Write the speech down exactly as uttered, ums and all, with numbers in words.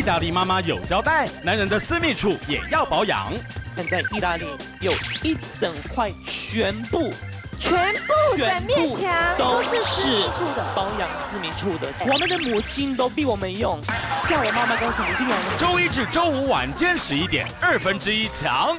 意大利妈妈有交代，男人的私密处也要保养。但在意大利有一整块全部。 全部整面墙都是私密处的保养，私密处的，我们的母亲都比我们用，像我妈妈刚才一样。周一至周五晚间十一点，二分之一强。